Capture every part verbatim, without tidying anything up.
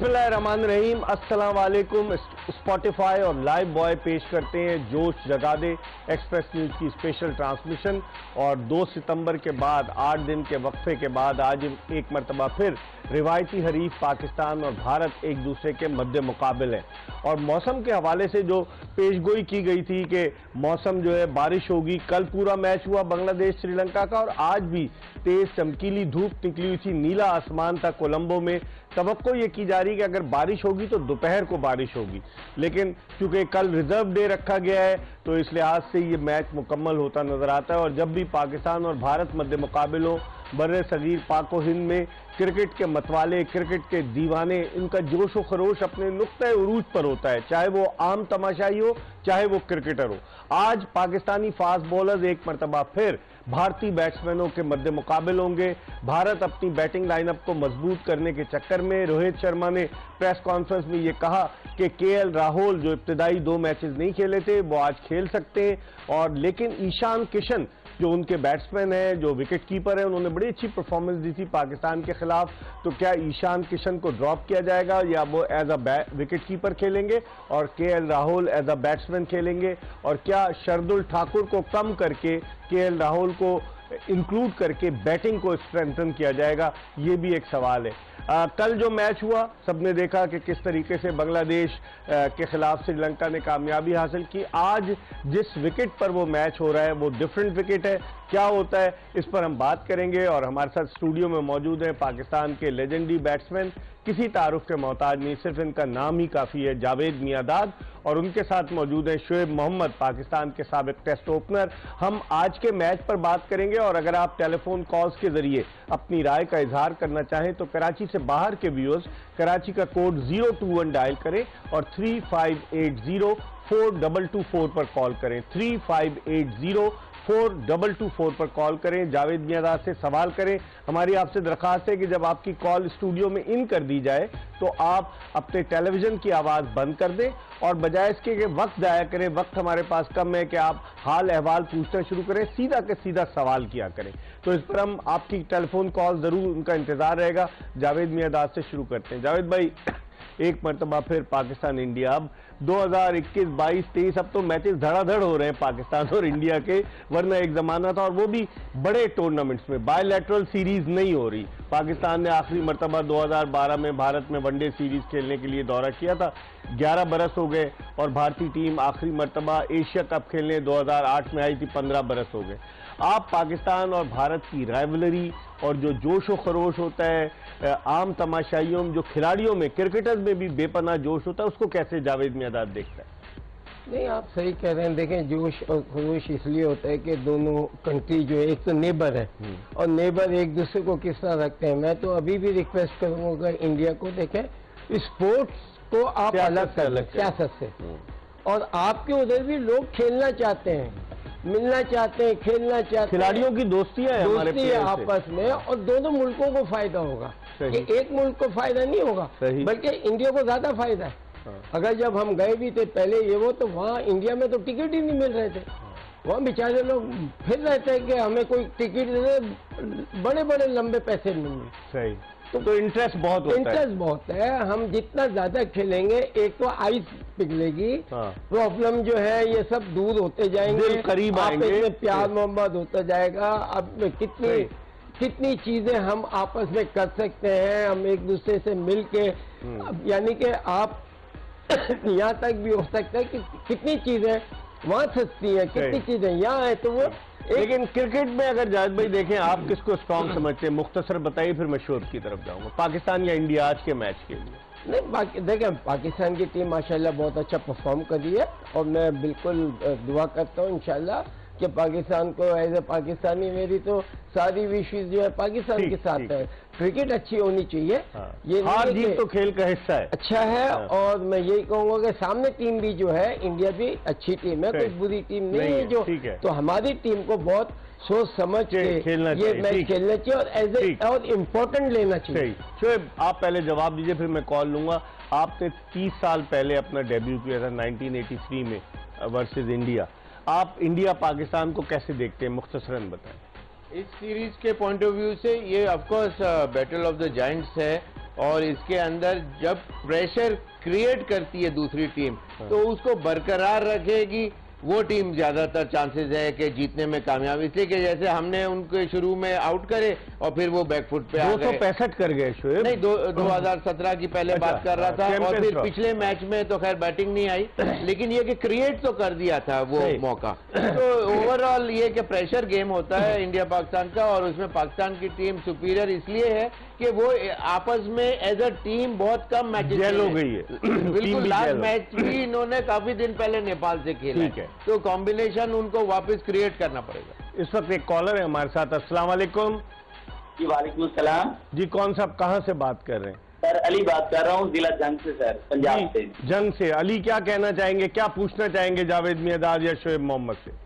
बिस्मिल्लाहिर्रहमानिर्रहीम, अस्सलाम वालेकुम। स्पॉटिफाई और लाइव बॉय पेश करते हैं जोश जगादे एक्सप्रेस न्यूज़ की स्पेशल ट्रांसमिशन। और दो सितंबर के बाद आठ दिन के वक्फे के बाद आज एक मरतबा फिर रिवायती हरीफ पाकिस्तान और भारत एक दूसरे के मध्य मुकाबले हैं। और मौसम के हवाले से जो पेशगोई की गई थी कि मौसम जो है बारिश होगी, कल पूरा मैच हुआ बांग्लादेश श्रीलंका का और आज भी तेज चमकीली धूप निकली हुई थी, नीला आसमान था कोलंबो में। तवक्को ये की जा रही कि अगर बारिश होगी तो दोपहर को बारिश होगी, लेकिन चूंकि कल रिजर्व डे रखा गया है तो इस लिहाज से ये मैच मुकम्मल होता नजर आता है। और जब भी पाकिस्तान और भारत मध्य मुकाबलों बर्रे सगीर पाक और हिंद में क्रिकेट के मतवाले, क्रिकेट के दीवाने, इनका जोश व खरोश अपने नुक्ते उरूज पर होता है, चाहे वो आम तमाशाई हो चाहे वो क्रिकेटर हो। आज पाकिस्तानी फास्ट बॉलर्स एक मरतबा फिर भारतीय बैट्समैनों के मध्य मुकाबले होंगे। भारत अपनी बैटिंग लाइनअप को मजबूत करने के चक्कर में रोहित शर्मा ने प्रेस कॉन्फ्रेंस में ये कहा कि के एल राहुल जो इब्तदाई दो मैचेस नहीं खेले थे वो आज खेल सकते हैं, और लेकिन ईशान किशन जो उनके बैट्समैन हैं, जो विकेट कीपर हैं, उन्होंने बड़ी अच्छी परफॉर्मेंस दी थी पाकिस्तान के खिलाफ। तो क्या ईशान किशन को ड्रॉप किया जाएगा या वो एज अ विकेट कीपर खेलेंगे और K L Rahul as a batsman खेलेंगे, और क्या शरदुल ठाकुर को कम करके के एल राहुल को इंक्लूड करके बैटिंग को स्ट्रेंथन किया जाएगा, ये भी एक सवाल है। आ, कल जो मैच हुआ सबने देखा कि किस तरीके से बांग्लादेश के खिलाफ श्रीलंका ने कामयाबी हासिल की। आज जिस विकेट पर वो मैच हो रहा है वो डिफरेंट विकेट है, क्या होता है इस पर हम बात करेंगे। और हमारे साथ स्टूडियो में मौजूद हैं पाकिस्तान के लेजेंडरी बैट्समैन, किसी तारुफ के मोहताज नहीं, सिर्फ इनका नाम ही काफ़ी है, जावेद मियांदाद। और उनके साथ मौजूद हैं शोएब मोहम्मद, पाकिस्तान के साबिक टेस्ट ओपनर। हम आज के मैच पर बात करेंगे, और अगर आप टेलीफोन कॉल्स के जरिए अपनी राय का इजहार करना चाहें तो कराची से बाहर के व्यूअर्स कराची का code zero two one dial करें और three five eight zero four double two four पर कॉल करें, three five eight zero four double two four पर कॉल करें, जावेद मियांदाद से सवाल करें। हमारी आपसे दरख्वास्त है कि जब आपकी कॉल स्टूडियो में इन कर दी जाए तो आप अपने टेलीविजन की आवाज़ बंद कर दें और बजाय इसके कि वक्त जाया करें, वक्त हमारे पास कम है कि आप हाल अहवाल पूछना शुरू करें, सीधा के सीधा सवाल किया करें। तो इस पर हम आपकी टेलीफोन कॉल ज़रूर, उनका इंतज़ार रहेगा। जावेद मियांदाद से शुरू करते हैं। जावेद भाई, एक मरतबा फिर पाकिस्तान इंडिया, अब दो हज़ार इक्कीस बाईस तेईस अब तो मैचेस धड़ाधड़ हो रहे हैं पाकिस्तान और इंडिया के, वरना एक ज़माना था और वो भी बड़े टूर्नामेंट्स में बायलैटरल सीरीज़ नहीं हो रही। पाकिस्तान ने आखिरी मरतबा दो हज़ार बारह में भारत में वनडे सीरीज़ खेलने के लिए दौरा किया था, ग्यारह बरस हो गए, और भारतीय टीम आखिरी मरतबा एशिया कप खेलने दो हज़ार आठ में आई थी, पंद्रह बरस हो गए। आप पाकिस्तान और भारत की राइवलरी और जो जोश व खरोश होता है आम तमाशाइयों में, जो खिलाड़ियों में, क्रिकेटर्स में भी बेपनाह जोश होता है, उसको कैसे जावेद मियांदाद देखता है? नहीं, आप सही कह रहे हैं। देखें, जोश और खरोश इसलिए होता है कि दोनों कंट्री जो है, एक तो नेबर है और नेबर एक दूसरे को किस तरह रखते हैं। मैं तो अभी भी रिक्वेस्ट करूँगा इंडिया को, देखें स्पोर्ट्स को आप अलग कर लें सियासत से, और आपके उधर भी लोग खेलना चाहते हैं, मिलना चाहते हैं, खेलना चाहते हैं, खिलाड़ियों की दोस्तियां है, दोस्ती है आपस में, और दोनों मुल्कों को फायदा होगा, कि एक मुल्क को फायदा नहीं होगा, बल्कि इंडिया को ज्यादा फायदा है। हाँ। अगर जब हम गए भी थे पहले ये वो, तो वहाँ इंडिया में तो टिकट ही नहीं मिल रहे थे। हाँ। वहाँ बेचारे लोग फिर रहे थे कि हमें कोई टिकट दे, बड़े बड़े लंबे पैसे मिलेंगे। सही, तो इंटरेस्ट बहुत होता है। इंटरेस्ट बहुत है, हम जितना ज्यादा खेलेंगे एक तो आइस पिघलेगी, प्रॉब्लम हाँ। जो है ये सब दूर होते जाएंगे, करीब आएंगे, प्यार मोहब्बत होता जाएगा। अब कितनी कितनी चीजें हम आपस में कर सकते हैं, हम एक दूसरे से मिल के, यानी कि आप यहाँ तक भी हो सकता है कि कितनी चीजें वहाँ सस्ती है, कितनी चीजें यहाँ है। तो वो लेकिन क्रिकेट में अगर जावेद भाई देखें, आप किसको स्ट्रॉन्ग समझते हैं, मुख्तसर बताइए, फिर मैं शोएब की तरफ जाऊंगा। पाकिस्तान या इंडिया आज के मैच के लिए? नहीं, देखें पाकिस्तान की टीम माशाल्लाह बहुत अच्छा परफॉर्म कर रही है, और मैं बिल्कुल दुआ करता हूँ इंशाल्लाह कि पाकिस्तान को, एज ए पाकिस्तानी मेरी तो सारी विशेष जो है पाकिस्तान के साथ है। क्रिकेट अच्छी होनी चाहिए, हाँ। ये हार जीत तो खेल का हिस्सा है, अच्छा है, हाँ। और मैं यही कहूंगा कि सामने टीम भी जो है, इंडिया भी अच्छी टीम है, कोई बुरी टीम नहीं, नहीं है जो है। तो हमारी टीम को बहुत सोच समझ के खेलना ये मैच खेलना चाहिए और एज ए और इम्पोर्टेंट लेना चाहिए। शोएब, आप पहले जवाब दीजिए फिर मैं कॉल लूंगा। आपने तीस साल पहले अपना डेब्यू किया था नाइनटीन एटी थ्री में वर्सेज इंडिया, आप इंडिया पाकिस्तान को कैसे देखते हैं, मुख्तसरन बताएं। इस सीरीज के पॉइंट ऑफ व्यू से ये of course battle of the giants है, और इसके अंदर जब प्रेशर क्रिएट करती है दूसरी टीम तो उसको बरकरार रखेगी, वो टीम ज़्यादातर चांसेस है कि जीतने में कामयाब। इसलिए कि जैसे हमने उनके शुरू में आउट करे और फिर वो बैकफुट पे आ गए, पैंसठ कर गए शोएब। नहीं, दो, दो हजार सत्रह की पहले अच्छा, बात कर रहा था। और फिर पिछले मैच में तो खैर बैटिंग नहीं आई, लेकिन ये कि क्रिएट तो कर दिया था वो मौका। तो ओवरऑल ये कि प्रेशर गेम होता है इंडिया पाकिस्तान का, और उसमें पाकिस्तान की टीम सुपीरियर इसलिए है कि वो आपस में एज अ टीम बहुत कम मैचेस हो गई है। बिल्कुल, लास्ट मैच भी इन्होंने काफी दिन पहले नेपाल से खेला, ठीक है, तो कॉम्बिनेशन उनको वापस क्रिएट करना पड़ेगा। इस वक्त एक कॉलर है हमारे साथ। अस्सलाम वालेकुम। जी वालेकुम सलाम। जी कौन साहब, कहाँ से बात कर रहे हैं? सर अली बात कर रहा हूँ, जिला जंग से सर, पंजाब से। जंग से अली, क्या कहना चाहेंगे, क्या पूछना चाहेंगे जावेद मियांदाद या शोएब मोहम्मद से?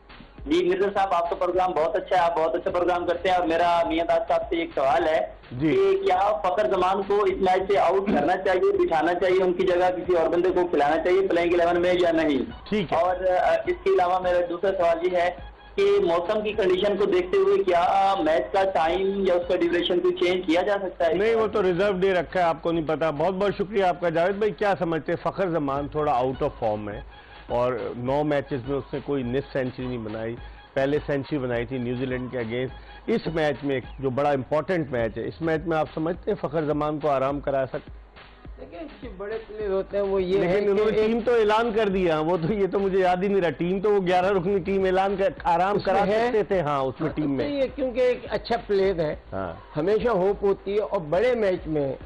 जी मिर्जा साहब, आपका प्रोग्राम बहुत अच्छा है, आप बहुत अच्छा प्रोग्राम करते हैं। और मेरा मियांदाद साहब से एक सवाल है कि क्या फखर जमान को इस मैच से आउट करना चाहिए, बिठाना चाहिए, उनकी जगह किसी और बंदे को खिलाना चाहिए प्लेइंग इलेवन में या नहीं? ठीक है। और इसके अलावा मेरा दूसरा सवाल ये है कि मौसम की कंडीशन को देखते हुए क्या मैच का टाइम या उसका ड्यूरेशन को चेंज किया जा सकता है? नहीं, वो तो रिजर्व डे रखा है, आपको नहीं पता। बहुत बहुत शुक्रिया आपका। जावेद भाई क्या समझते हैं, फखर जमान थोड़ा आउट ऑफ फॉर्म है और नौ मैचेस में उसने कोई निस सेंचुरी नहीं बनाई, पहले सेंचुरी बनाई थी न्यूजीलैंड के अगेंस्ट। इस मैच में जो बड़ा इंपॉर्टेंट मैच है, इस मैच में आप समझते हैं फखर जमान को आराम करा सकते? लेकिन बड़े प्लेयर होते हैं वो, ये लेकिन उन्होंने टीम तो ऐलान कर दिया, वो तो ये तो मुझे याद ही नहीं रहा, टीम तो वो ग्यारह रुकनी टीम ऐलान कर आराम करा सकते थे। हाँ उसमें टीम में ये क्योंकि एक अच्छा प्लेयर है, हमेशा होप होती है। और बड़े मैच में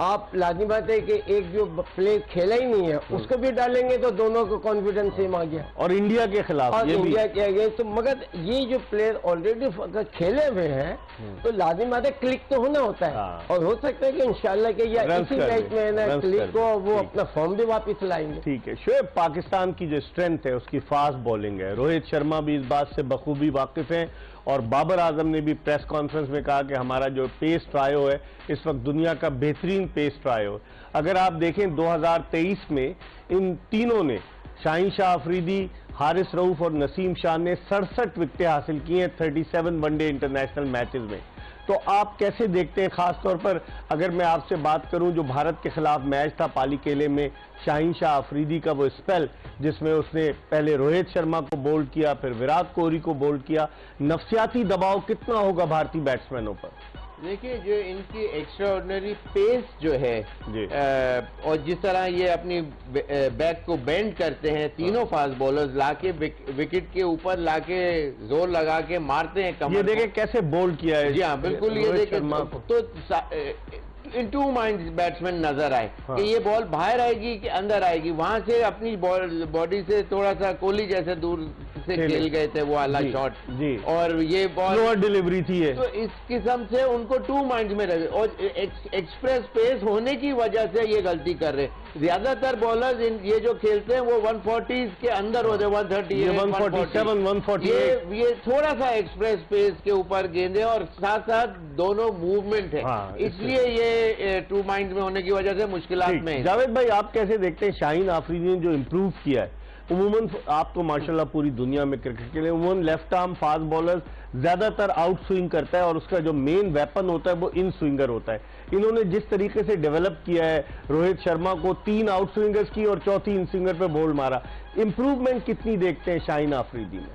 आप लाजमी बात है कि एक जो प्लेयर खेला ही नहीं है उसको भी डालेंगे तो दोनों को कॉन्फिडेंस सेम आ गया। और इंडिया के खिलाफ और ये इंडिया के अगेंस्ट तो, मगर ये जो प्लेयर ऑलरेडी खेले हुए हैं तो लाजमी बात है क्लिक तो होना होता है। हाँ। और हो सकता है कि इंशाल्लाह के या इसी मैच में ना क्लिक को वो अपना फॉर्म भी वापस लाएंगे। ठीक है शोएब, पाकिस्तान की जो स्ट्रेंथ है उसकी फास्ट बॉलिंग है, रोहित शर्मा भी इस बात से बखूबी वाकिफ है और बाबर आजम ने भी प्रेस कॉन्फ्रेंस में कहा कि हमारा जो पेस ट्रायो है इस वक्त दुनिया का बेहतरीन पेस ट्रायो। अगर आप देखें दो हज़ार तेईस में इन तीनों ने, शाहीन शाह अफरीदी, हारिस रऊफ और नसीम शाह ने सड़सठ विकटें हासिल की हैं सैंतीस वनडे इंटरनेशनल मैचेस में। तो आप कैसे देखते हैं, खासतौर पर अगर मैं आपसे बात करूं जो भारत के खिलाफ मैच था पालीकेले में, शाहीन शाह अफरीदी का वो स्पेल जिसमें उसने पहले रोहित शर्मा को बोल्ड किया, फिर विराट कोहली को बोल्ड किया, नफसियाती दबाव कितना होगा भारतीय बैट्समैनों पर? देखिए जो इनकी एक्स्ट्रा ऑर्डिनरी पेस जो है आ, और जिस तरह ये अपनी बैक को बेंड करते हैं, तीनों फास्ट बॉलर्स लाके विकेट के ऊपर लाके जोर लगा के मारते हैं कमर। ये देखे कैसे बोल्ड किया है। जी हाँ बिल्कुल, ये देखे तो इन टू माइंड बैट्समैन नजर आए। हाँ। कि ये बॉल बाहर आएगी कि अंदर आएगी, वहां से अपनी बॉडी से थोड़ा सा कोहली जैसे दूर से खेल गए थे वो आला शॉट, और ये बॉल और डिलीवरी थी है। तो इस किस्म से उनको टू माइंड में रहे और एक, एक्सप्रेस पेस होने की वजह से ये गलती कर रहे हैं। ज्यादातर बॉलर्स ये जो खेलते हैं वो वन फोर्टीज़ के अंदर होते हैं, one thirty one forty seven one forty. ये ये थोड़ा सा एक्सप्रेस पेस के ऊपर गेंदे और साथ साथ दोनों मूवमेंट है। हाँ, इसलिए ये टू माइंड में होने की वजह से मुश्किलात में। जावेद भाई आप कैसे देखते हैं, शाहीन आफरीदी ने जो इम्प्रूव किया है, उमूमन आप तो माशाल्लाह पूरी दुनिया में क्रिकेट के लिए उमूमन लेफ्ट आर्म फास्ट बॉलर ज्यादातर आउट स्विंग करता है और उसका जो मेन वेपन होता है वो इन स्विंगर होता है। इन्होंने जिस तरीके से डेवलप किया है, रोहित शर्मा को तीन आउट स्विंगर्स की और चौथी इन स्विंगर पे बोल्ड मारा, इंप्रूवमेंट कितनी देखते हैं शाहीन आफरीदी में?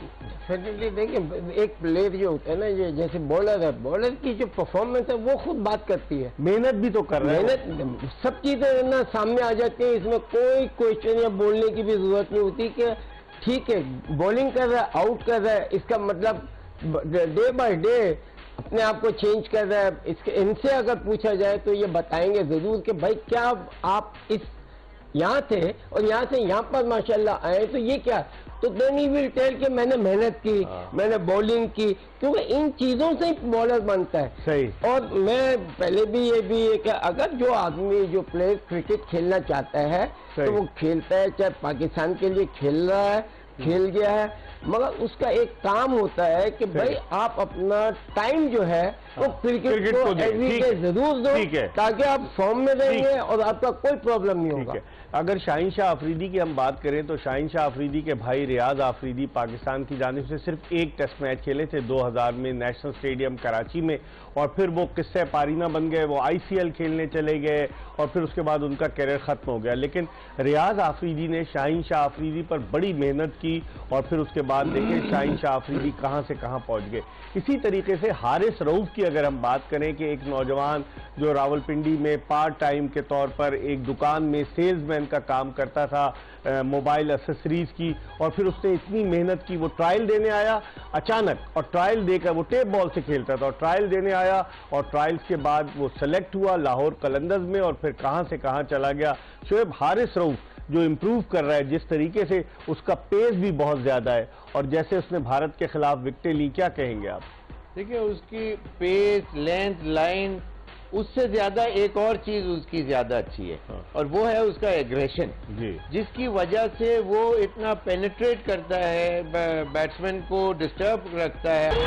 डेफिनेटली देखिए एक प्लेयर जो होता है ना, ये जैसे बॉलर है, बॉलर की जो परफॉर्मेंस है वो खुद बात करती है, मेहनत भी तो कर रहा है, मेहनत सब चीजें ना सामने आ जाती है, इसमें कोई क्वेश्चन या बोलने की भी जरूरत नहीं होती कि ठीक है बॉलिंग कर रहा है, आउट कर रहा है, इसका मतलब डे बाय डे अपने आप को चेंज कर रहा है। इसके इनसे अगर पूछा जाए तो ये बताएंगे जरूर कि भाई क्या आप इस यहाँ थे और यहाँ से यहाँ पर माशाल्लाह आए तो ये क्या, तो देन ही विल टेल कि मैंने मेहनत की, मैंने बॉलिंग की, क्योंकि इन चीज़ों से बॉलर बनता है। सही। और मैं पहले भी ये भी है कि अगर जो आदमी जो प्लेयर क्रिकेट खेलना चाहता है तो वो खेलता है, चाहे पाकिस्तान के लिए खेल रहा है, खेल गया है, मगर उसका एक काम होता है कि भाई आप अपना टाइम जो है वो तो क्रिकेट को एवरी डे जरूर दो ताकि आप फॉर्म में रहेंगे और आपका कोई प्रॉब्लम नहीं होगा। अगर शाहीन शाह आफरीदी की हम बात करें तो शाहीन शाह आफरीदी के भाई रियाज आफरीदी पाकिस्तान की जानिब से सिर्फ एक टेस्ट मैच खेले थे दो हज़ार में नेशनल स्टेडियम कराची में, और फिर वो किस्से पारीना बन गए, वो आईसीएल खेलने चले गए और फिर उसके बाद उनका करियर ख़त्म हो गया। लेकिन रियाज आफरीदी ने शाहीन शाह आफरीदी पर बड़ी मेहनत की और फिर उसके बाद देखें शाहीन शाह आफरीदी कहाँ से कहाँ पहुँच गए। इसी तरीके से हारिस रऊफ की अगर हम बात करें कि एक नौजवान जो रावलपिंडी में पार्ट टाइम के तौर पर एक दुकान में सेल्समैन का काम करता था मोबाइल एक्सेसरीज की, और फिर उसने इतनी मेहनत की, वो ट्रायल देने आया अचानक और ट्रायल देकर, वो टेप बॉल से खेलता था और ट्रायल देने आया और ट्रायल्स के बाद वो सेलेक्ट हुआ लाहौर कलंदर्स में और फिर कहाँ से कहाँ चला गया। शोएब हारिस रऊफ जो इम्प्रूव कर रहा है, जिस तरीके से उसका पेस भी बहुत ज़्यादा है और जैसे उसने भारत के खिलाफ विकेटें ली, क्या कहेंगे आप? देखिए उसकी पेस, लेंथ, लाइन, उससे ज़्यादा एक और चीज़ उसकी ज़्यादा अच्छी है हाँ। और वो है उसका एग्रेशन, जिसकी वजह से वो इतना पेनिट्रेट करता है, बैट्समैन को डिस्टर्ब रखता है।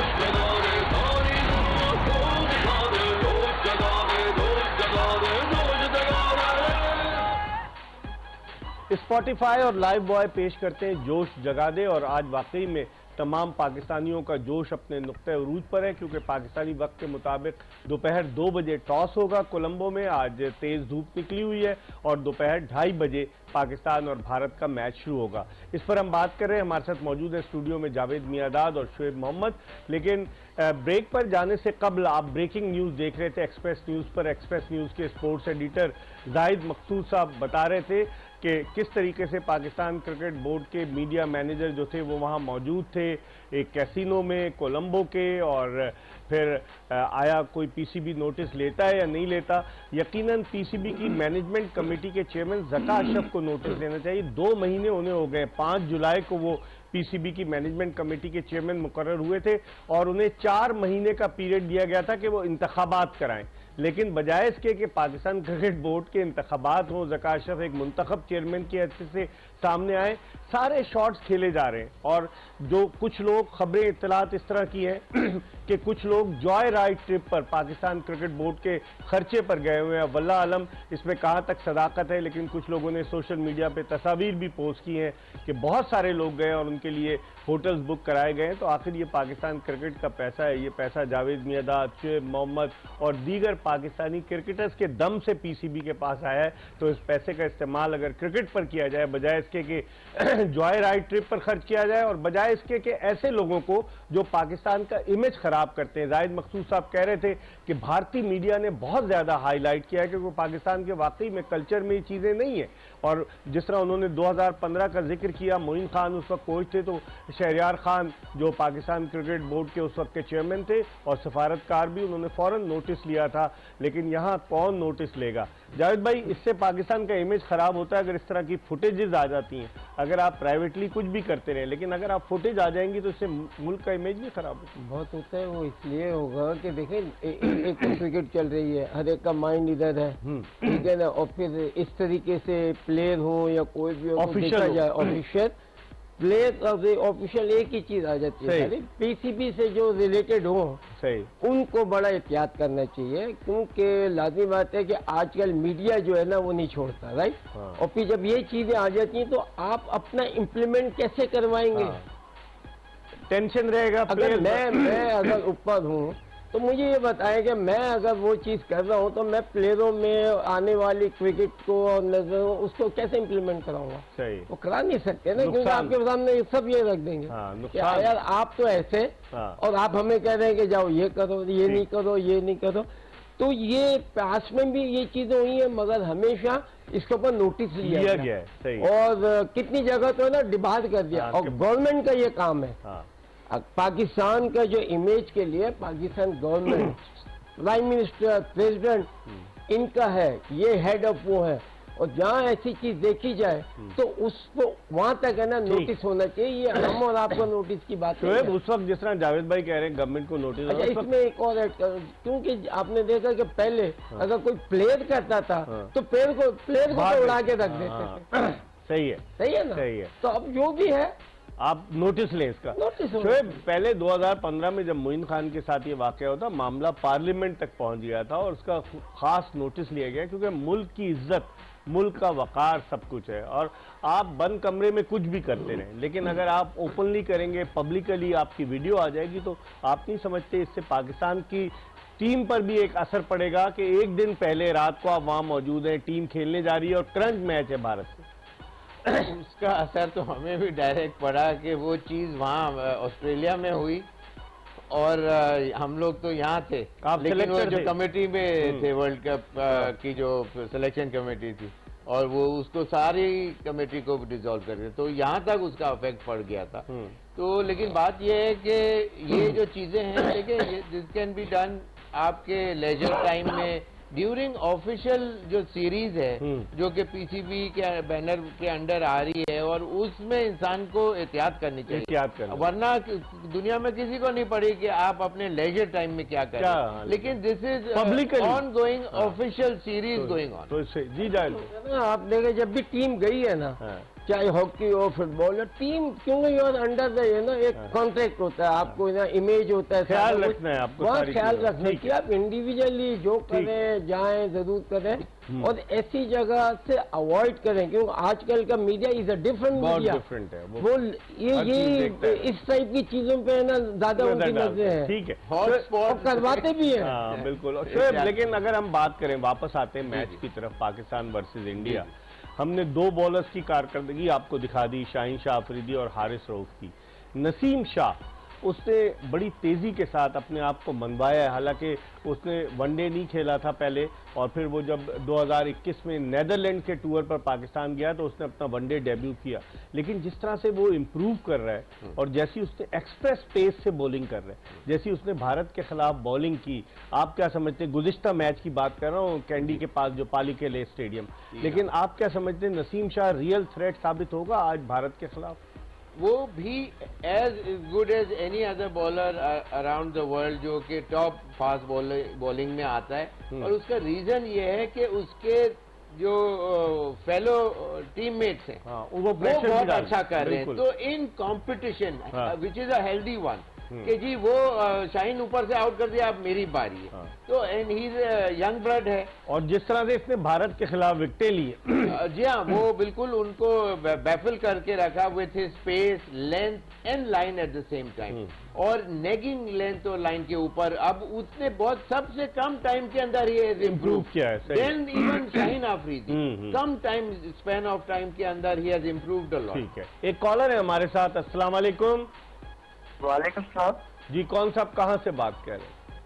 स्पॉटिफाई और लाइव बॉय पेश करते हैं जोश जगादे, और आज वाकई में तमाम पाकिस्तानियों का जोश अपने नुक्ते उरूज पर है क्योंकि पाकिस्तानी वक्त के मुताबिक दोपहर दो बजे टॉस होगा कोलंबो में। आज तेज़ धूप निकली हुई है और दोपहर ढाई बजे पाकिस्तान और भारत का मैच शुरू होगा। इस पर हम बात कर रहे हैं, हमारे साथ मौजूद हैं स्टूडियो में जावेद मियांदाद और शोएब मोहम्मद। लेकिन ब्रेक पर जाने से कबल आप ब्रेकिंग न्यूज़ देख रहे थे एक्सप्रेस न्यूज़ पर, एक्सप्रेस न्यूज़ के स्पोर्ट्स एडिटर जाहिद मखसूस साहब बता रहे थे कि किस तरीके से पाकिस्तान क्रिकेट बोर्ड के मीडिया मैनेजर जो थे वो वहाँ मौजूद थे, एक कैसीनो में कोलंबो के, और फिर आया कोई पीसीबी नोटिस लेता है या नहीं लेता। यकीनन पीसीबी की मैनेजमेंट कमेटी के चेयरमैन जका अशरफ को नोटिस देना चाहिए, दो महीने उन्हें हो गए, पाँच जुलाई को वो पीसीबी की मैनेजमेंट कमेटी के चेयरमैन मुकर्रर हुए थे और उन्हें चार महीने का पीरियड दिया गया था कि वो इंतखाबात कराएं। लेकिन बजाय इसके कि पाकिस्तान क्रिकेट बोर्ड के इंतखाबात हों, ज़का अशरफ एक मुंतखब चेयरमैन की हैसियत से सामने आए, सारे शॉट्स खेले जा रहे हैं। और जो कुछ लोग खबरें इत्तलात इस तरह की हैं कि कुछ लोग जॉय राइड ट्रिप पर पाकिस्तान क्रिकेट बोर्ड के खर्चे पर गए हुए हैं, वल्लाह आलम इसमें कहाँ तक सदाकत है, लेकिन कुछ लोगों ने सोशल मीडिया पर तस्वीर भी पोस्ट की हैं कि बहुत सारे लोग गए और के लिए होटल्स बुक कराए गए। तो आखिर ये पाकिस्तान क्रिकेट का पैसा है, ये पैसा जावेद मियांदाद, शोएब मोहम्मद और दीगर पाकिस्तानी क्रिकेटर्स के दम से पीसीबी के पास आया है। तो इस पैसे का इस्तेमाल अगर क्रिकेट पर किया जाए बजाय इसके कि जॉय राइड ट्रिप पर खर्च किया जाए, और बजाय इसके कि ऐसे लोगों को जो पाकिस्तान का इमेज खराब करते हैं। जाहिद मखसूस साहब कह रहे थे कि भारतीय मीडिया ने बहुत ज़्यादा हाईलाइट किया है क्योंकि पाकिस्तान के वाकई में कल्चर में ये चीज़ें नहीं है, और जिस तरह उन्होंने दो हज़ार पंद्रह का जिक्र किया, मोइन खान उस वक्त कोच थे, तो शहरयार खान जो पाकिस्तान क्रिकेट बोर्ड के उस वक्त के चेयरमैन थे और सफारतकार भी, उन्होंने फौरन नोटिस लिया था। लेकिन यहाँ कौन नोटिस लेगा जावेद भाई? इससे पाकिस्तान का इमेज ख़राब होता है अगर इस तरह की फुटेजेज आ जाती हैं। अगर आप प्राइवेटली कुछ भी करते रहें, लेकिन अगर आप फुटेज आ जाएंगी तो इससे मुल्क का इमेज भी ख़राब होता है। बहुत होता है, वो इसलिए होगा कि देखें एक क्रिकेट चल रही है, हर एक का माइंड इधर है, ठीक है ना, और फिर इस तरीके से प्लेयर हो या कोई भी ऑफिशियल जाए, ऑफिशियल प्लेयर ऑफिशियल एक ही चीज आ जाती है। पीसीबी से जो रिलेटेड हो सही, उनको बड़ा एहतियात करना चाहिए क्योंकि लाजमी बात है कि आजकल मीडिया जो है ना वो नहीं छोड़ता, राइट हाँ। और फिर जब ये चीजें आ जाती हैं तो आप अपना इम्प्लीमेंट कैसे करवाएंगे हाँ। टेंशन रहेगा। अगर मैं मैं अगर ऊपर हूँ तो मुझे ये बताएं कि मैं अगर वो चीज़ कर रहा हूँ तो मैं प्लेयरों में आने वाली क्रिकेट को और नजरों उसको कैसे इम्प्लीमेंट कराऊंगा? सही वो करा नहीं सकते ना, क्योंकि आपके सामने सब ये रख देंगे हाँ, कि यार आप तो ऐसे हाँ। और आप हमें कह रहे हैं कि जाओ ये करो, ये नहीं करो, ये नहीं करो। तो ये पास में भी ये चीज़ें हुई हैं मगर हमेशा इसके ऊपर नोटिस लिया गया है और कितनी जगह तो ना डिबात कर दिया, और गवर्नमेंट का ये काम है पाकिस्तान का जो इमेज के लिए Pakistan government prime minister, president, इनका है ये हेड ऑफ वो है, और जहाँ ऐसी चीज देखी जाए तो उसको वहाँ तक है ना नोटिस होना चाहिए। ये हम और आपको नोटिस की बात है। उस वक्त जिस तरह जावेद भाई कह रहे हैं गवर्नमेंट को नोटिस, अच्छा इसमें एक और ऐड कर, क्योंकि आपने देखा कि पहले अगर कोई प्लेयर करता था तो प्लेयर को प्लेयर को उड़ा के रख देते थे। सही है, सही है ना, सही है। तो अब जो भी है आप नोटिस लें इसका। शोएब, पहले दो हज़ार पंद्रह में जब मोइन खान के साथ ये वाकया होता, मामला पार्लियामेंट तक पहुंच गया था और उसका खास नोटिस लिया गया क्योंकि मुल्क की इज्जत मुल्क का वकार सब कुछ है। और आप बंद कमरे में कुछ भी करते रहें, लेकिन अगर आप ओपनली करेंगे, पब्लिकली आपकी वीडियो आ जाएगी, तो आप नहीं समझते इससे पाकिस्तान की टीम पर भी एक असर पड़ेगा कि एक दिन पहले रात को आप वहाँ मौजूद हैं, टीम खेलने जा रही है और क्रंच मैच है भारत से। उसका असर तो हमें भी डायरेक्ट पड़ा कि वो चीज़ वहाँ ऑस्ट्रेलिया में हुई और हम लोग तो यहाँ थे, लेकिन वो जो कमेटी में थे वर्ल्ड कप की जो सिलेक्शन कमेटी थी, और वो उसको सारी कमेटी को डिसॉल्व कर दिया, तो यहाँ तक उसका अफेक्ट पड़ गया था। तो लेकिन बात ये है कि ये जो चीज़ें हैं, देखिए दिस कैन बी डन आपके लेजर टाइम में ड्यूरिंग ऑफिशियल जो सीरीज है जो कि पीसीबी के बैनर के अंडर आ रही है, और उसमें इंसान को एहतियात करनी चाहिए, एहतियात करनी, वरना दुनिया में किसी को नहीं पड़ी कि आप अपने लेजर टाइम में क्या करें। क्या? लेकिन this is publicly on going official series going on. तो जी जाए आप देखें, जब भी टीम गई है ना, चाहे हॉकी हो फुटबॉल हो, टीम क्योंकि यू आर अंडर द ना एक कॉन्ट्रैक्ट होता है, आपको ना इमेज होता है, ख्याल रखना है आपको, बहुत ख्याल रखना है कि आप इंडिविजुअली जो करें जाएं जरूर करें, और ऐसी जगह से अवॉइड करें, क्योंकि आजकल का media is a different media, different है वो, ये ये इस टाइप की चीजों पे ना ज्यादा उनकी नजरें हैं, ठीक है, करवाते भी हैं बिल्कुल। लेकिन अगर हम बात करें, वापस आते हैं मैच की तरफ, पाकिस्तान वर्सेज इंडिया, हमने दो बॉलर्स की कारकर्दगी आपको दिखा दी, शाहीन शाह अफरीदी और हारिस रऊफ की। नसीम शाह, उसने बड़ी तेज़ी के साथ अपने आप को मनवाया है, हालांकि उसने वनडे नहीं खेला था पहले, और फिर वो जब दो हज़ार इक्कीस में नीदरलैंड के टूर पर पाकिस्तान गया तो उसने अपना वनडे डेब्यू किया, लेकिन जिस तरह से वो इम्प्रूव कर रहा है और जैसी उसने एक्सप्रेस पेस से बॉलिंग कर रहा है, जैसी उसने भारत के खिलाफ बॉलिंग की, आप क्या समझते हैं, गुज़िश्ता मैच की बात कर रहा हूँ कैंडी के पास जो पालेकेले स्टेडियम, लेकिन आप क्या समझते हैं नसीम शाह रियल थ्रेट साबित होगा आज भारत के खिलाफ? वो भी as good as any other bowler around the world जो कि टॉप फास्ट बॉलर बॉलिंग में आता है, और उसका रीज़न ये है कि उसके जो फेलो टीममेट्स हैं, हाँ, वो बहुत अच्छा कर रहे हैं, तो in competition which is a healthy one, कि जी वो शाहीन ऊपर से आउट कर दिया, अब मेरी बारी है, हाँ। तो एंड ही यंग ब्लड है, और जिस तरह से इसने भारत के खिलाफ विकटें ली है, जी हाँ, वो बिल्कुल उनको बैफल करके रखा with his space, length and line at the same time, और नेगिंग लेंथ और लाइन के ऊपर, अब उसने बहुत सबसे कम टाइम के अंदर ये इम्प्रूव किया है, देन इवन शाहीन अफरीदी कम टाइम स्पेन ऑफ टाइम के अंदर ही हैज इम्प्रूव्ड अ लॉट। ठीक है, एक कॉलर है हमारे साथ, अस्सलाम वालेकुम। वालेकुम साहब जी, कौन साहब कहाँ से बात कर रहे हैं?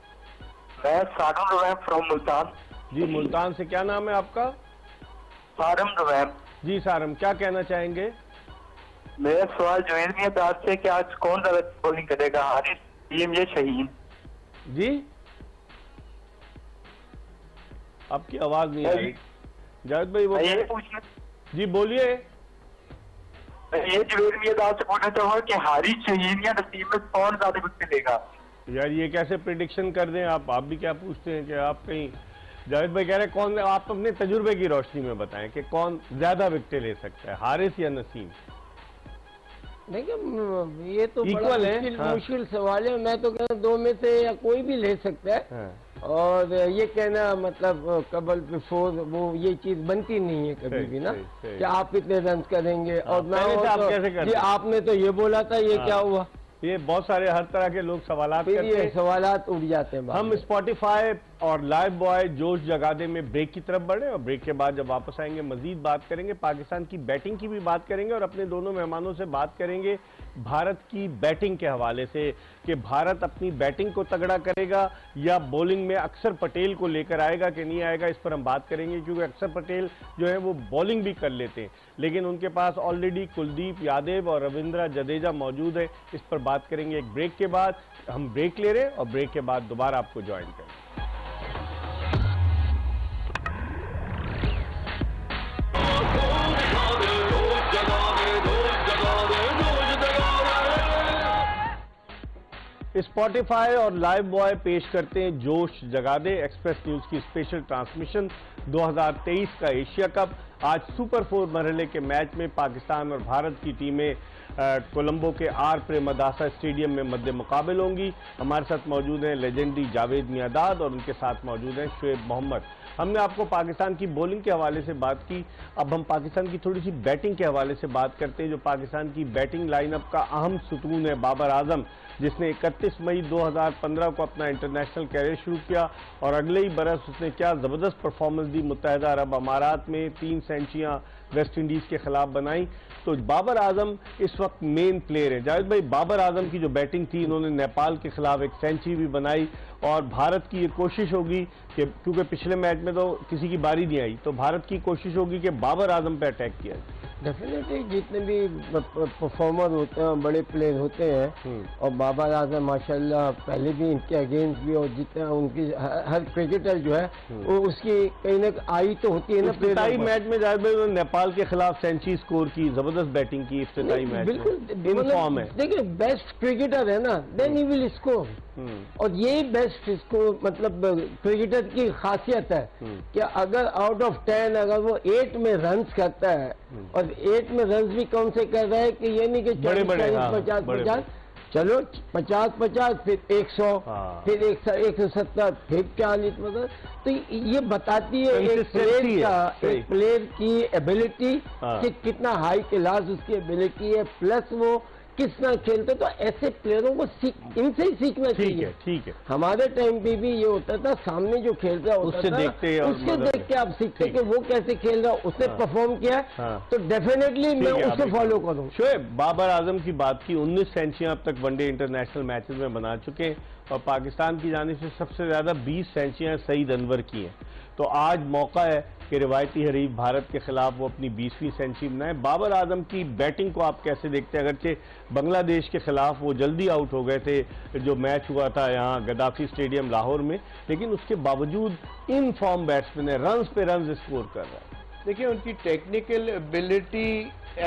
मैं शारदुल रवैब फ्रॉम मुल्तान। जी मुल्तान से, क्या नाम है आपका? सारम रवैब। जी सारम, क्या कहना चाहेंगे? मेरा सवाल जावेद मियांदाद से कि आज कौन सा बॉलिंग करेगा, हारिस टीम ये शहीन? जी आपकी आवाज नहीं आ रही जावेद भाई, वो ये पूछना। जी बोलिए। ये जावेद मियांदाद से पूछना चाहूंगा कि हारिस शहीन या नसीम में कौन ज्यादा विकेट लेगा? यार ये कैसे प्रिडिक्शन कर दें आप, आप भी क्या पूछते हैं कि आप कहीं, जावेद भाई कह रहे हैं कौन, आप अपने तजुर्बे की रोशनी में बताएं कि कौन ज्यादा विकेट ले सकता है, हारिस या नसीम? देखिए ये तो इक्वल है, मुश्किल सवाल है, मैं तो कह रहा हूं दो में से या कोई भी ले सकता है, हाँ। और ये कहना मतलब कबल बिफोर वो ये चीज़ बनती नहीं है कभी भी ना, कि आप इतने रन करेंगे, और मैं आप कैसे करेंगे, आपने तो ये बोला था, ये क्या हुआ, ये बहुत सारे हर तरह के लोग सवालात करते हैं, सवालात उड़ जाते हैं। हम स्पॉटिफाई और लाइव बॉय जोश जगादे में ब्रेक की तरफ बढ़े, और ब्रेक के बाद जब वापस आएंगे मजीद बात करेंगे, पाकिस्तान की बैटिंग की भी बात करेंगे, और अपने दोनों मेहमानों से बात करेंगे भारत की बैटिंग के हवाले से कि भारत अपनी बैटिंग को तगड़ा करेगा या बॉलिंग में अक्षर पटेल को लेकर आएगा कि नहीं आएगा, इस पर हम बात करेंगे, क्योंकि अक्षर पटेल जो है वो बॉलिंग भी कर लेते हैं, लेकिन उनके पास ऑलरेडी कुलदीप यादव और रविंद्र जडेजा मौजूद है, इस पर बात करेंगे एक ब्रेक के बाद। हम ब्रेक ले रहे हैं और ब्रेक के बाद दोबारा आपको ज्वाइन करेंगे। स्पॉटिफाई और लाइव बॉय पेश करते हैं जोश जगादे, एक्सप्रेस न्यूज़ की स्पेशल ट्रांसमिशन, दो हज़ार तेईस का एशिया कप आज सुपर फोर मरहले के मैच में पाकिस्तान और भारत की टीमें कोलंबो के आर प्रेमदासा स्टेडियम में मध्य मुकाबल होंगी। हमारे साथ मौजूद हैं लेजेंडरी जावेद मियांदाद और उनके साथ मौजूद हैं शोएब मोहम्मद। हमने आपको पाकिस्तान की बॉलिंग के हवाले से बात की, अब हम पाकिस्तान की थोड़ी सी बैटिंग के हवाले से बात करते हैं। जो पाकिस्तान की बैटिंग लाइनअप का अहम सुतून है बाबर आजम, जिसने इकतीस मई दो हज़ार पंद्रह को अपना इंटरनेशनल कैरियर शुरू किया और अगले ही बरस उसने क्या ज़बरदस्त परफॉर्मेंस दी। मुत्तहदा अरब अमारात में तीन सेंचुरियां वेस्ट इंडीज़ के खिलाफ बनाई। तो बाबर आजम इस वक्त मेन प्लेयर है। जावेद भाई, बाबर आजम की जो बैटिंग थी, इन्होंने नेपाल के खिलाफ एक सेंचुरी भी बनाई और भारत की ये कोशिश होगी कि क्योंकि पिछले मैच में तो किसी की बारी नहीं आई, तो भारत की कोशिश होगी कि बाबर आजम पे अटैक किया। डेफिनेटली जितने भी परफॉर्मर होते हैं, बड़े प्लेयर होते हैं, और बाबर आजम माशाल्लाह पहले भी इनके अगेंस्ट भी, और जितना उनकी हर क्रिकेटर जो है वो उसकी कहीं ना आई तो होती है ना। इफ्तिताई मैच में जाहिर भाई नेपाल के खिलाफ सेंचुरी स्कोर की, जबरदस्त बैटिंग की इफ्तिताई मैच। बिल्कुल इन फॉर्म है, देखिए बेस्ट क्रिकेटर है ना, देन ही विल स्कोर। और ये बेस्ट इसको मतलब क्रिकेटर की खासियत है कि अगर आउट ऑफ टेन अगर वो एट में रन्स करता है, और एट में रन्स भी कौन से कर रहा है कि ये नहीं कि पचास पचास, चलो पचास पचास, फिर एक सौ, फिर एक सौ सत्तर, फिर चालीस, मतलब तो ये बताती है एक प्लेयर का एक प्लेयर की एबिलिटी कि कितना हाई क्लास उसकी एबिलिटी है, प्लस वो किस तरह खेलते। तो ऐसे प्लेयरों को सीख इनसे ही सीखना चाहिए। ठीक है, हमारे टाइम पे भी ये होता था, सामने जो खेल रहा होता उससे था, देखते हैं उसके देख के आप सीखते कि वो कैसे खेल रहा, उसने परफॉर्म किया, तो डेफिनेटली मैं उसे फॉलो करूँ। शोएब, बाबर आजम की बात की, उन्नीस सेंचुरियां अब तक वनडे इंटरनेशनल मैचेस में बना चुके हैं और पाकिस्तान की जानिब से सबसे ज्यादा बीस सेंचुरियां सईद अनवर की हैं। तो आज मौका है कि रिवायती हरीफ भारत के खिलाफ वो अपनी बीसवीं सेंचुरी बनाए। बाबर आजम की बैटिंग को आप कैसे देखते हैं? अगरचे बांग्लादेश के खिलाफ वो जल्दी आउट हो गए थे जो मैच हुआ था यहाँ गद्दाफी स्टेडियम लाहौर में, लेकिन उसके बावजूद इन फॉर्म बैट्समैन है, रन्स पे रन्स स्कोर कर रहा है। देखिए उनकी technical ability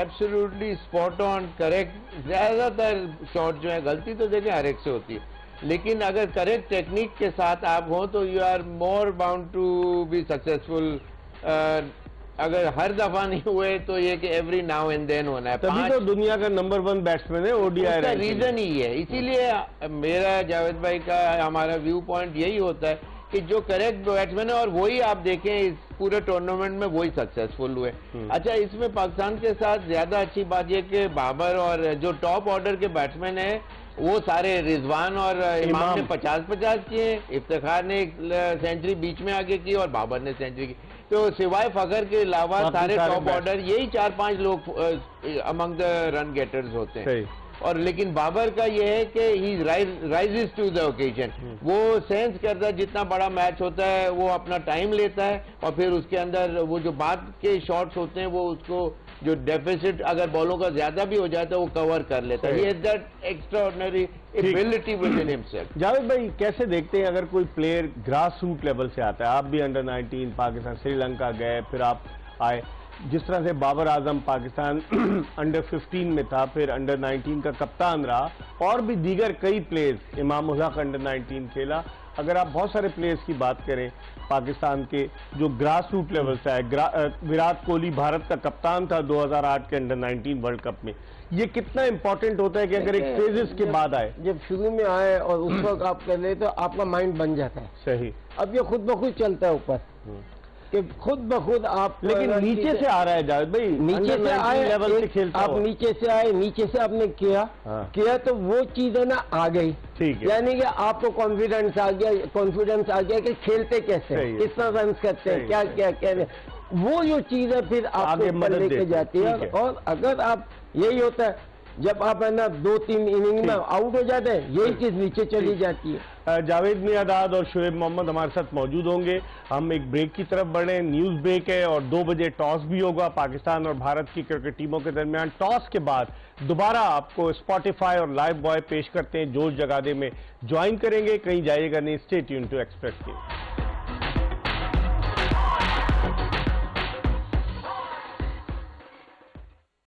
absolutely spot on, correct. ज़्यादातर शॉट जो है, गलती तो देखिए हर एक से होती है, लेकिन अगर करेक्ट टेक्निक के साथ आप हो तो you are more bound to be successful. अगर हर दफा नहीं हुए तो ये कि एवरी नाउ एंड देन होना है। तभी तो दुनिया का नंबर वन बैट्समैन है ओडीआई का, रीजन ही है। इसीलिए मेरा, जावेद भाई का, हमारा व्यू पॉइंट यही होता है कि जो करेक्ट बैट्समैन है, और वही आप देखें इस पूरे टूर्नामेंट में वही सक्सेसफुल हुए। अच्छा, इसमें पाकिस्तान के साथ ज्यादा अच्छी बात यह कि बाबर और जो टॉप ऑर्डर के बैट्समैन है वो सारे, रिजवान और इमाम ने पचास पचास किए, इफ्तिखार ने सेंचुरी बीच में आगे की और बाबर ने सेंचुरी की, तो सिवाय फखर के अलावा सारे टॉप ऑर्डर यही चार पांच लोग अमंग द रन गेटर्स होते हैं। और लेकिन बाबर का यह है कि he rises to the occasion, वो सेंस करता है, जितना बड़ा मैच होता है वो अपना टाइम लेता है और फिर उसके अंदर वो जो बाद के शॉट्स होते हैं वो उसको, जो डेफिसिट अगर बॉलों का ज्यादा भी हो जाता है वो कवर कर लेता है। ये that extraordinary ability within himself. Javed भाई, कैसे देखते हैं अगर कोई प्लेयर ग्रास रूट लेवल से आता है, आप भी अंडर नाइनटीन पाकिस्तान श्रीलंका गए, फिर आप आए, जिस तरह से बाबर आजम पाकिस्तान अंडर फिफ्टीन में था, फिर अंडर नाइनटीन का कप्तान रहा, और भी दीगर कई प्लेयर्स, इमाम उल्लाह का अंडर नाइनटीन खेला। अगर आप बहुत सारे प्लेयर्स की बात करें पाकिस्तान के जो ग्रास रूट लेवल से आए, विराट कोहली भारत का कप्तान था दो हज़ार आठ के अंडर नाइनटीन वर्ल्ड कप में, ये कितना इंपॉर्टेंट होता है कि अगर एक फेजेस के बाद आए, जब शुरू में आए और उस वक्त आप कर ले तो आपका माइंड बन जाता है। सही, अब ये खुद ब खुद चलता है ऊपर कि खुद ब खुद आप, लेकिन नीचे से आ रहा है जावेद भाई, नीचे से आए लेवल से खेलता, आप नीचे से आए, नीचे से आपने किया किया तो वो चीजें ना आ गई, ठीक है, यानी कि आपको कॉन्फिडेंस आ गया, कॉन्फिडेंस आ गया कि खेलते कैसे, कितना रन करते हैं, क्या क्या क्या, वो जो चीज है फिर आपको लेके जाती है। और अगर आप, यही होता है जब आप है ना दो तीन इनिंग में आउट हो जाते हैं, यही चीज नीचे चली जाती है। जावेद मियांदाद और शोएब मोहम्मद हमारे साथ मौजूद होंगे। हम एक ब्रेक की तरफ बढ़े, न्यूज ब्रेक है और दो बजे टॉस भी होगा पाकिस्तान और भारत की क्रिकेट टीमों के दरमियान। टॉस के बाद दोबारा आपको स्पॉटिफाई और लाइव बॉय पेश करते हैं जोश जगादे में। ज्वाइन करेंगे, कहीं जाइएगा नहीं, स्टे ट्यून्ड टू एक्सप्रेस के।